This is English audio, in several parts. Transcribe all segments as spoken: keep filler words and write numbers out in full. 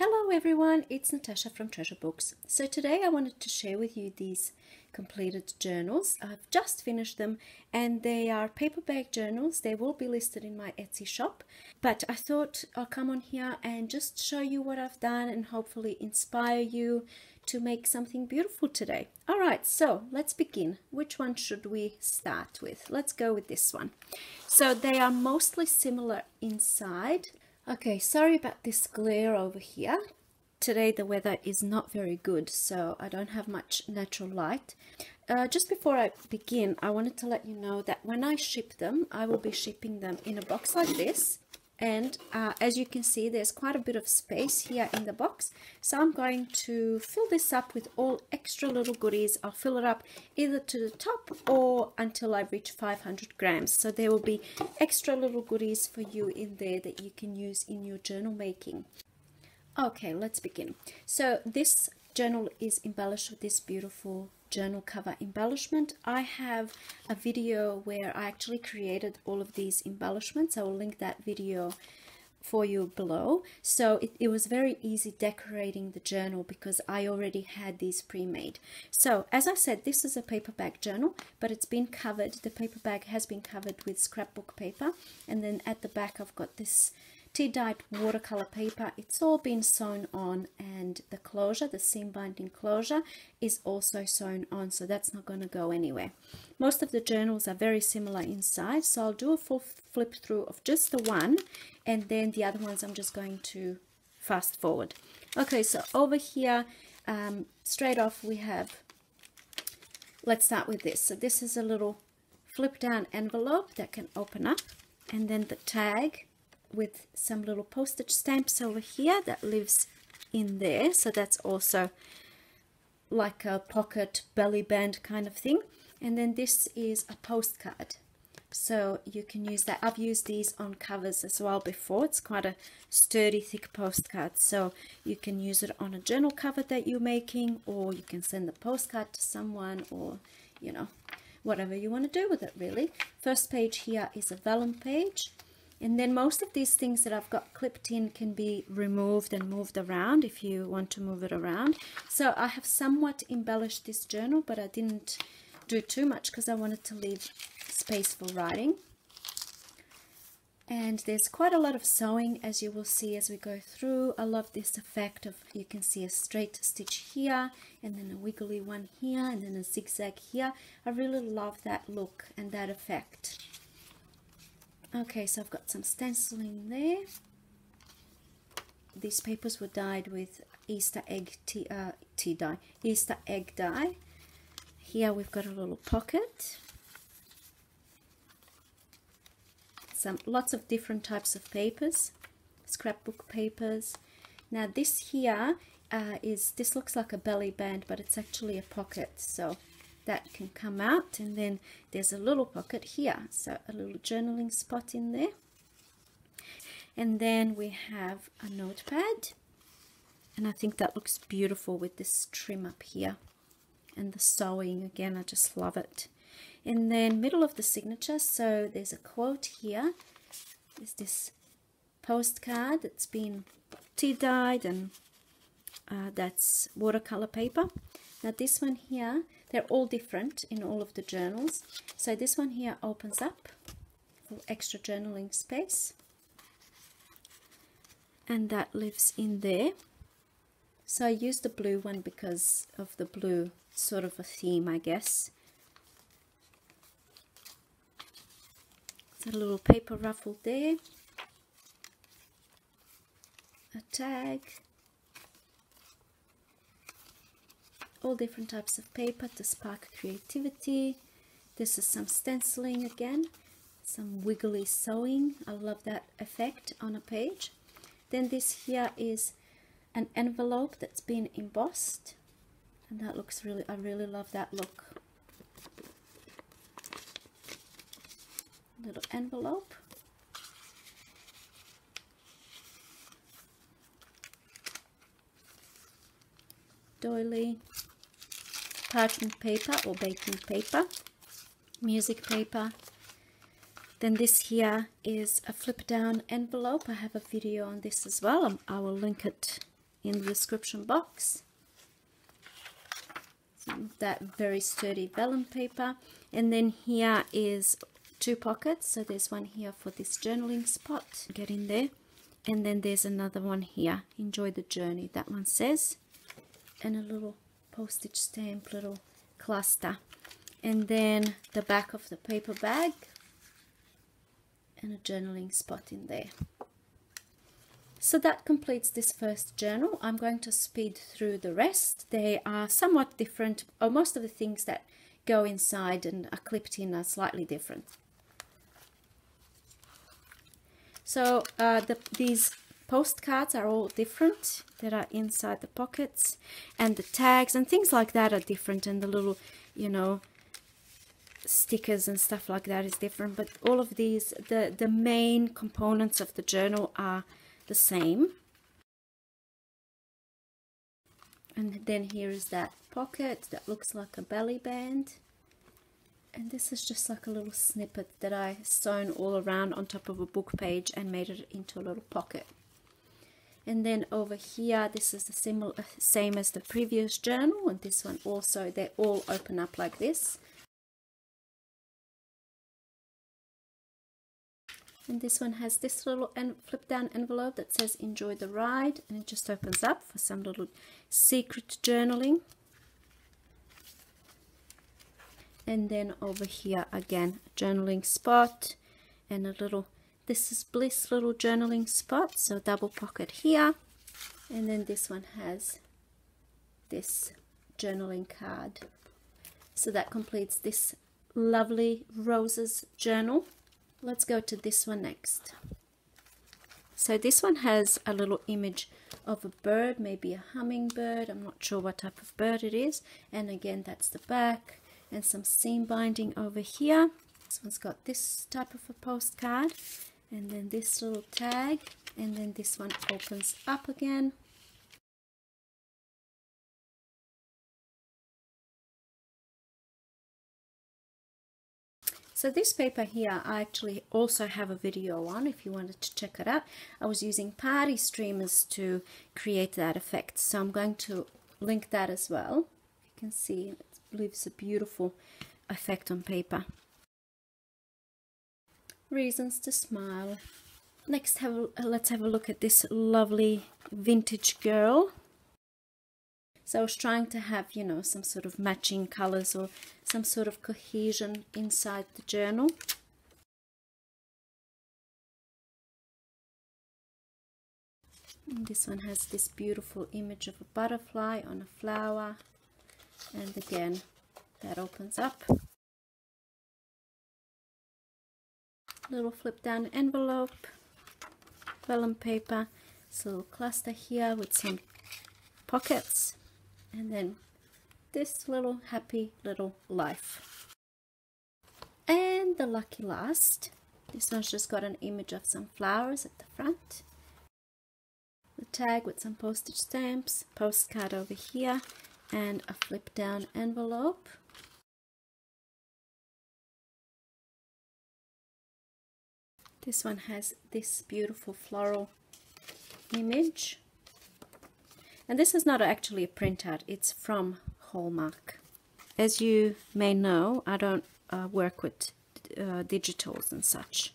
Hello everyone, it's Natasha from Treasure Books. So today I wanted to share with you these completed journals. I've just finished them and they are paperback journals. They will be listed in my Etsy shop, but I thought I'll come on here and just show you what I've done and hopefully inspire you to make something beautiful today. All right, so let's begin. Which one should we start with? Let's go with this one. So they are mostly similar inside. Okay, sorry about this glare over here. Today the weather is not very good, so I don't have much natural light. Uh, just before I begin, I wanted to let you know that when I ship them, I will be shipping them in a box like this. And uh, as you can see, there's quite a bit of space here in the box. So I'm going to fill this up with all extra little goodies. I'll fill it up either to the top or until I reach five hundred grams. So there will be extra little goodies for you in there that you can use in your journal making. Okay, let's begin. So this journal is embellished with this beautiful journal cover embellishment. I have a video where I actually created all of these embellishments. I will link that video for you below. So it, it was very easy decorating the journal because I already had these pre-made. So as I said, this is a paperback journal, but it's been covered. The paperback has been covered with scrapbook paper. And then at the back, I've got this tea-dyed watercolor paper. It's all been sewn on, and the closure, the seam binding closure, is also sewn on, so that's not going to go anywhere. Most of the journals are very similar inside, so I'll do a full flip through of just the one, and then the other ones I'm just going to fast forward. Okay, so over here, um, straight off we have, let's start with this. So this is a little flip down envelope that can open up, and then the tag with some little postage stamps over here that lives in there, so that's also like a pocket belly band kind of thing. And then this is a postcard, so you can use that. I've used these on covers as well before. It's quite a sturdy, thick postcard, so you can use it on a journal cover that you're making, or you can send the postcard to someone, or you know, whatever you want to do with it really. First page here is a vellum page. And then most of these things that I've got clipped in can be removed and moved around if you want to move it around. So I have somewhat embellished this journal, but I didn't do too much because I wanted to leave space for writing. And there's quite a lot of sewing, as you will see as we go through. I love this effect of, you can see a straight stitch here, and then a wiggly one here, and then a zigzag here. I really love that look and that effect. Okay, so I've got some stenciling there. These papers were dyed with Easter egg tea, uh, tea dye, Easter egg dye. Here we've got a little pocket. Some lots of different types of papers, scrapbook papers. Now this here uh, is, this looks like a belly band, but it's actually a pocket. So that can come out, and then there's a little pocket here, so a little journaling spot in there. And then we have a notepad, and I think that looks beautiful with this trim up here and the sewing again. I just love it. And then middle of the signature, so there's a quote here. There's this postcard that's been tea dyed, and uh, that's watercolor paper. Now this one here, they're all different in all of the journals. So this one here opens up for extra journaling space, and that lives in there. So I used the blue one because of the blue sort of a theme, I guess. It's a little paper ruffle there, a tag. All different types of paper to spark creativity. This is some stenciling again, some wiggly sewing. I love that effect on a page. Then this here is an envelope that's been embossed, and that looks really, I really love that look. Little envelope. Doily. Parchment paper or baking paper, music paper. Then this here is a flip down envelope. I have a video on this as well. I will link it in the description box. That very sturdy vellum paper. And then here is two pockets, so there's one here for this journaling spot, get in there, and then there's another one here, enjoy the journey, that one says, and a little postage stamp, little cluster, and then the back of the paper bag and a journaling spot in there. So that completes this first journal. I'm going to speed through the rest. They are somewhat different, or most of the things that go inside and are clipped in are slightly different. So uh, the, these postcards are all different that are inside the pockets, and the tags and things like that are different, and the little, you know, stickers and stuff like that is different, but all of these, the, the main components of the journal are the same. And then here is that pocket that looks like a belly band, and this is just like a little snippet that I sewn all around on top of a book page and made it into a little pocket. And then over here, this is the similar, same as the previous journal, and this one also, they all open up like this. And this one has this little flip down envelope that says enjoy the ride, and it just opens up for some little secret journaling. And then over here again, journaling spot, and a little, this is bliss little journaling spot, so double pocket here. And then this one has this journaling card. So that completes this lovely Roses journal. Let's go to this one next. So this one has a little image of a bird, maybe a hummingbird, I'm not sure what type of bird it is, and again that's the back, and some seam binding over here. This one's got this type of a postcard, and then this little tag, and then this one opens up again. So this paper here, I actually also have a video on if you wanted to check it out. I was using party streamers to create that effect, so I'm going to link that as well. You can see it leaves a beautiful effect on paper. Reasons to smile. Next, have a, let's have a look at this lovely vintage girl. So I was trying to have, you know, some sort of matching colors or some sort of cohesion inside the journal. And this one has this beautiful image of a butterfly on a flower. And again, that opens up. Little flip down envelope, vellum paper, this little cluster here with some pockets. And then this little happy little life. And the lucky last. This one's just got an image of some flowers at the front. The tag with some postage stamps, postcard over here, and a flip down envelope. This one has this beautiful floral image. And this is not actually a printout, it's from Hallmark. As you may know, I don't uh, work with uh, digitals and such.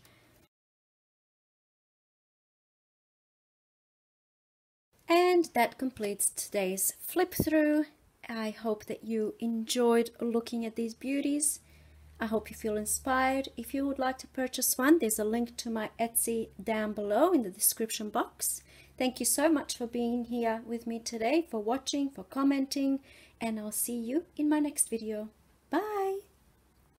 And that completes today's flip through. I hope that you enjoyed looking at these beauties. I hope you feel inspired. If you would like to purchase one, there's a link to my Etsy down below in the description box. Thank you so much for being here with me today, for watching, for commenting, and I'll see you in my next video. Bye!